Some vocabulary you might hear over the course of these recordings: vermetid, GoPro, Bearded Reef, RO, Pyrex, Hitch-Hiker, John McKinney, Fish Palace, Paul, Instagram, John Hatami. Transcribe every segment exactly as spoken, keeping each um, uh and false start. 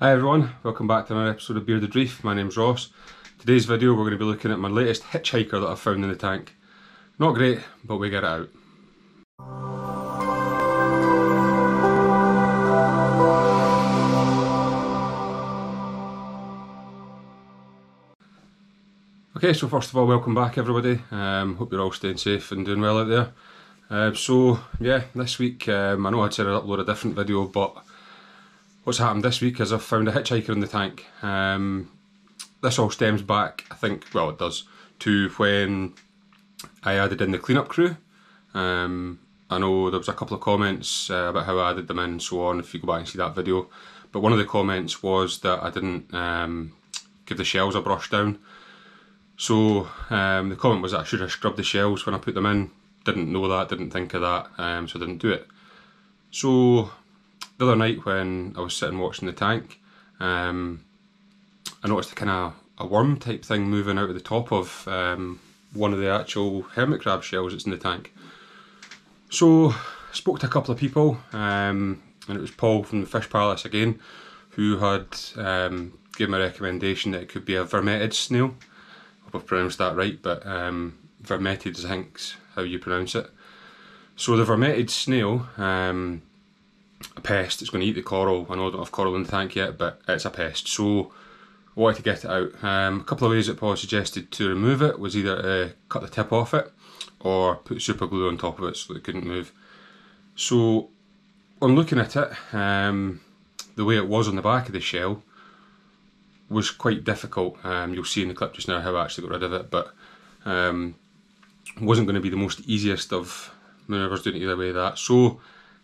Hi everyone, welcome back to another episode of Bearded Reef. My name's Ross. Today's video we're going to be looking at my latest hitchhiker that I found in the tank. Not great, but we get it out. Okay, so first of all, welcome back everybody. Um, hope you're all staying safe and doing well out there. Uh, so yeah, this week, um, I know I'd said I'd upload a different video, but what's happened this week is I've found a hitchhiker in the tank. Um, this all stems back, I think, well it does, to when I added in the cleanup crew. Um, I know there was a couple of comments uh, about how I added them in and so on, if you go back and see that video. But one of the comments was that I didn't um, give the shells a brush down. So um, the comment was that I should have scrubbed the shells when I put them in. Didn't know that, didn't think of that, um, so I didn't do it. So the other night when I was sitting watching the tank, um, I noticed a kind of a worm type thing moving out of the top of um, one of the actual hermit crab shells that's in the tank. So I spoke to a couple of people, um, and it was Paul from the Fish Palace again, who had um, given me a recommendation that it could be a vermetid snail. I hope I've pronounced that right, but um, vermetid I think's how you pronounce it. So the vermetid snail, um, a pest, it's going to eat the coral. I know I don't have coral in the tank yet, but it's a pest, so I wanted to get it out. Um, a couple of ways that Paul suggested to remove it was either to cut the tip off it or put super glue on top of it so that it couldn't move. So on looking at it, um, the way it was on the back of the shell was quite difficult. Um, you'll see in the clip just now how I actually got rid of it, but um, wasn't going to be the most easiest of manoeuvres doing it either way of that. So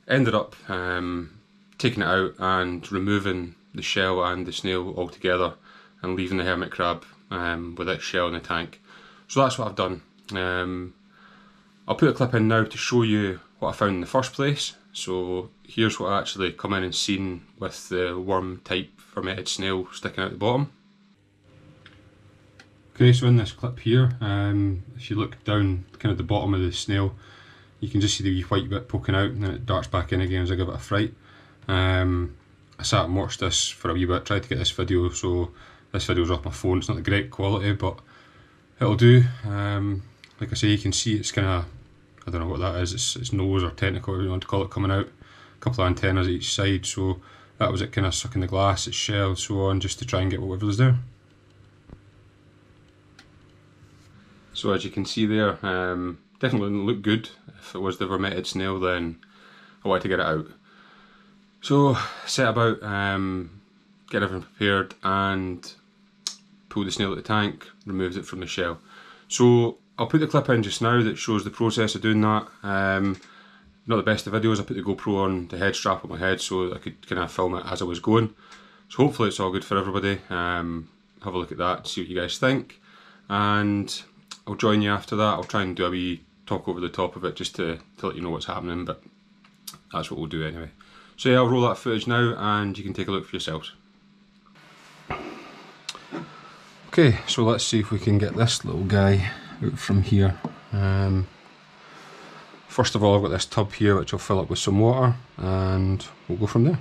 ended up um, taking it out and removing the shell and the snail altogether and leaving the hermit crab um, with its shell in the tank. So that's what I've done. Um, I'll put a clip in now to show you what I found in the first place. So here's what I actually come in and seen with the worm type vermetid snail sticking out the bottom. Okay, so in this clip here, um, if you look down kind of the bottom of the snail, you can just see the wee white bit poking out, and then it darts back in again as I give it a fright. Um, I sat and watched this for a wee bit, tried to get this video, so this video's off my phone. It's not the great quality, but it'll do. Um, like I say, you can see it's kind of, I don't know what that is, it's, it's nose or tentacle, you want to call it, coming out. A couple of antennas at each side, so that was it kind of sucking the glass, its shell, so on, just to try and get whatever was there. So as you can see there, um, definitely didn't look good. If it was the vermetid snail, then I wanted to get it out. So set about, um, get everything prepared and pull the snail out of the tank, removed it from the shell. So I'll put the clip in just now that shows the process of doing that. Um, not the best of videos, I put the GoPro on the head strap on my head so that I could kind of film it as I was going. So hopefully it's all good for everybody. Um, have a look at that, see what you guys think. And I'll join you after that. I'll try and do a wee talk over the top of it just to, to let you know what's happening, but that's what we'll do anyway. So yeah, I'll roll that footage now and you can take a look for yourselves. Okay, so let's see if we can get this little guy out from here. Um, first of all, I've got this tub here which I'll fill up with some water and we'll go from there.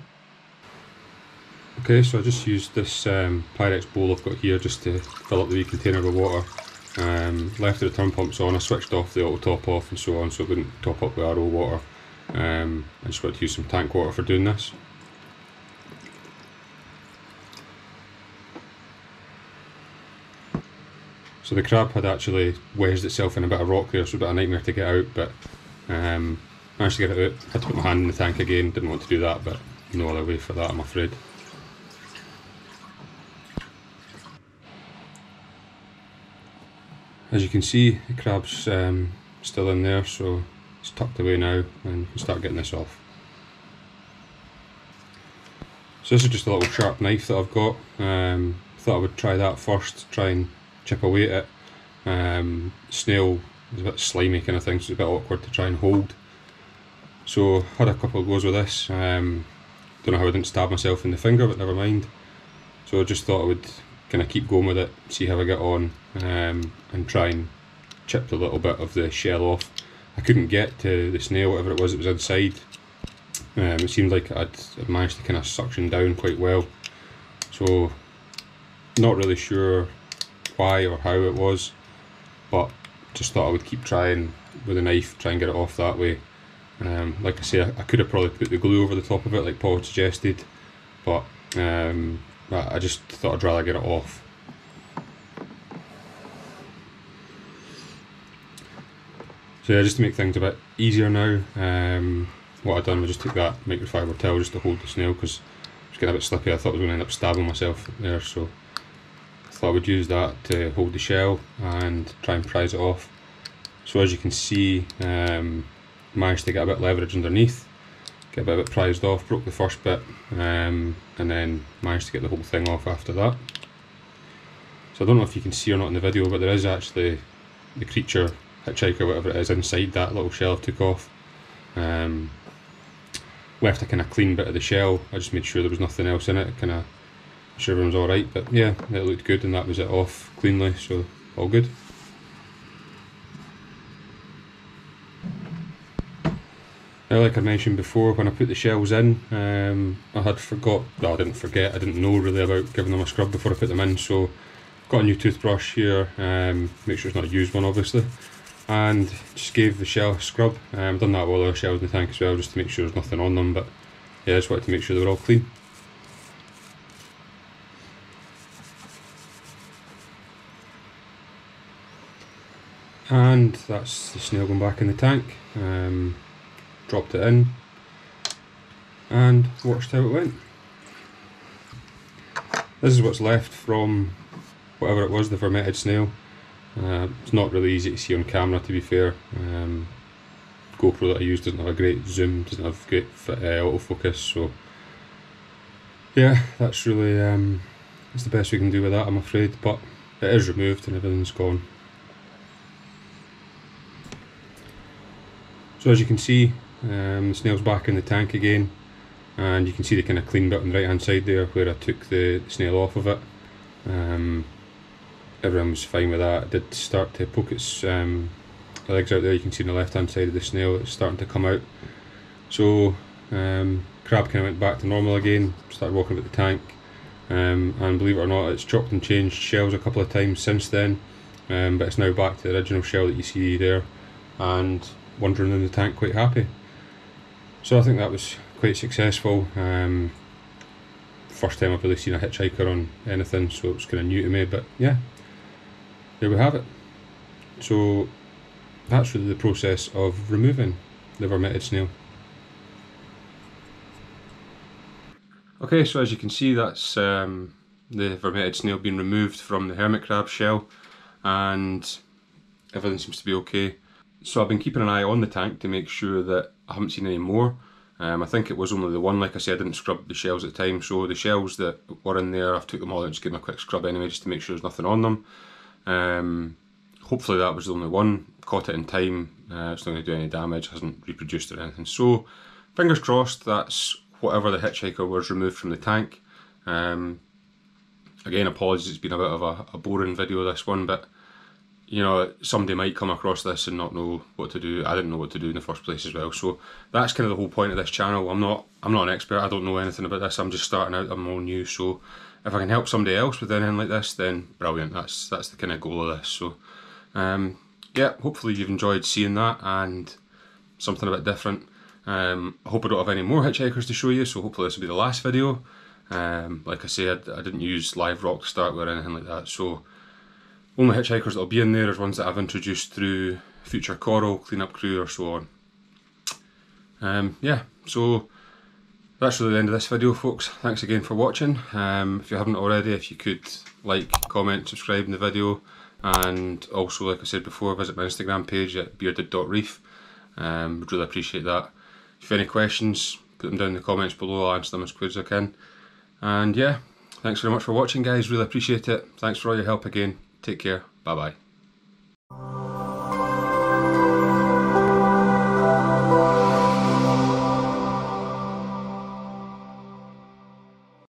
Okay, so I just used this um, Pyrex bowl I've got here just to fill up the wee container with water. Um, left the return pumps on, I switched off the auto top off and so on so it wouldn't top up with R O water. Um, I just wanted to use some tank water for doing this. So the crab had actually wedged itself in a bit of rock there, so it was a bit of a nightmare to get out, but um, I managed to get it out. I had to put my hand in the tank again, didn't want to do that, but no other way for that, I'm afraid. As you can see, the crab's um, still in there, so it's tucked away now and we can start getting this off. So this is just a little sharp knife that I've got. Um, thought I would try that first, try and chip away at it. Um, snail is a bit slimy kind of thing, so it's a bit awkward to try and hold. So had a couple of goes with this. Um, don't know how I didn't stab myself in the finger, but never mind. So I just thought I would kind of keep going with it, see how I get on, um, and try and chip the little bit of the shell off. I couldn't get to the snail, whatever it was that was inside. Um, it seemed like I'd managed to kind of suction down quite well. So not really sure why or how it was, but just thought I would keep trying with a knife, try and get it off that way. Um, like I say, I, I could have probably put the glue over the top of it like Paul suggested, but um, I just thought I'd rather get it off. So yeah, just to make things a bit easier now, um, what I've done was just take that microfiber towel just to hold the snail, because it was getting a bit slippery. I thought I was going to end up stabbing myself there, so I thought I would use that to hold the shell and try and prise it off. So as you can see, um, managed to get a bit of leverage underneath, get a bit of it prized off, broke the first bit, um, and then managed to get the whole thing off after that. So I don't know if you can see or not in the video, but there is actually the creature, hitchhiker, whatever it is, inside that little shell I took off. Um, left a kind of clean bit of the shell. I just made sure there was nothing else in it, kind of sure everyone was alright, but yeah, it looked good and that was it off cleanly, so all good. Now, like I mentioned before, when I put the shells in, um, I had forgot, well I didn't forget, I didn't know really about giving them a scrub before I put them in, so got a new toothbrush here, um, make sure it's not a used one obviously, and just gave the shell a scrub. um, I've done that with all the other shells in the tank as well, just to make sure there's nothing on them, but yeah, I just wanted to make sure they were all clean. And that's the snail going back in the tank. Um, dropped it in and watched how it went. This is what's left from whatever it was, the vermetid snail. Uh, it's not really easy to see on camera, to be fair. Um, GoPro that I use doesn't have a great zoom, doesn't have great uh, autofocus, so yeah, that's really um, that's the best we can do with that, I'm afraid, but it is removed and everything's gone. So as you can see, um, the snail's back in the tank again, and you can see the kind of clean bit on the right hand side there where I took the snail off of it. Um, Everyone was fine with that. It did start to poke its um, legs out there. You can see on the left hand side of the snail it's starting to come out. So um, crab kind of went back to normal again, started walking about the tank, um, and believe it or not, it's chopped and changed shells a couple of times since then, um, but it's now back to the original shell that you see there and wandering in the tank quite happy. So I think that was quite successful. Um, first time I've really seen a hitchhiker on anything, so it's kind of new to me, but yeah, there we have it. So that's really the process of removing the vermetid snail. Okay, so as you can see, that's um, the vermetid snail being removed from the hermit crab shell, and everything seems to be okay. So I've been keeping an eye on the tank to make sure that I haven't seen any more. Um, I think it was only the one. Like I said, I didn't scrub the shells at the time, so the shells that were in there, I've took them all out, just give them a quick scrub anyway, just to make sure there's nothing on them. Um, hopefully that was the only one. Caught it in time. Uh, it's not going to do any damage, hasn't reproduced or anything. So fingers crossed, that's whatever the hitchhiker was removed from the tank. Um, again, apologies, it's been a bit of a, a boring video, this one, but you know, somebody might come across this and not know what to do. I didn't know what to do in the first place as well, so that's kind of the whole point of this channel. I'm not I'm not an expert, I don't know anything about this, I'm just starting out, I'm all new, so if I can help somebody else with anything like this, then brilliant. That's that's the kind of goal of this. So um, yeah, hopefully you've enjoyed seeing that and something a bit different. Um, I hope I don't have any more hitchhikers to show you, so hopefully this will be the last video. Um, like I said, I didn't use live rock to start with or anything like that, so only hitchhikers that will be in there is ones that I've introduced through future coral, cleanup crew or so on. Um, yeah, so that's really the end of this video, folks. Thanks again for watching. Um, if you haven't already, if you could like, comment, subscribe in the video, and also, like I said before, visit my Instagram page at bearded dot reef. Um, would really appreciate that. If you have any questions, put them down in the comments below, I'll answer them as quick as I can. And yeah, thanks very much for watching, guys, really appreciate it. Thanks for all your help again. Take care. Bye-bye.